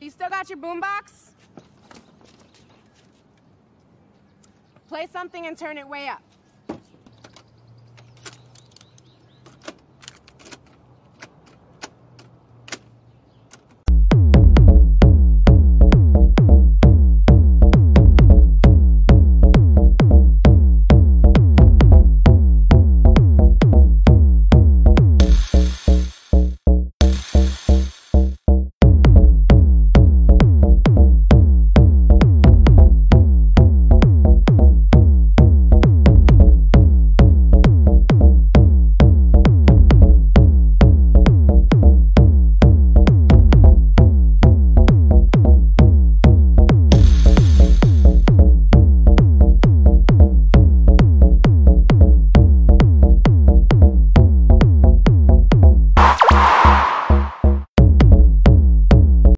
You still got your boombox? Play something and turn it way up.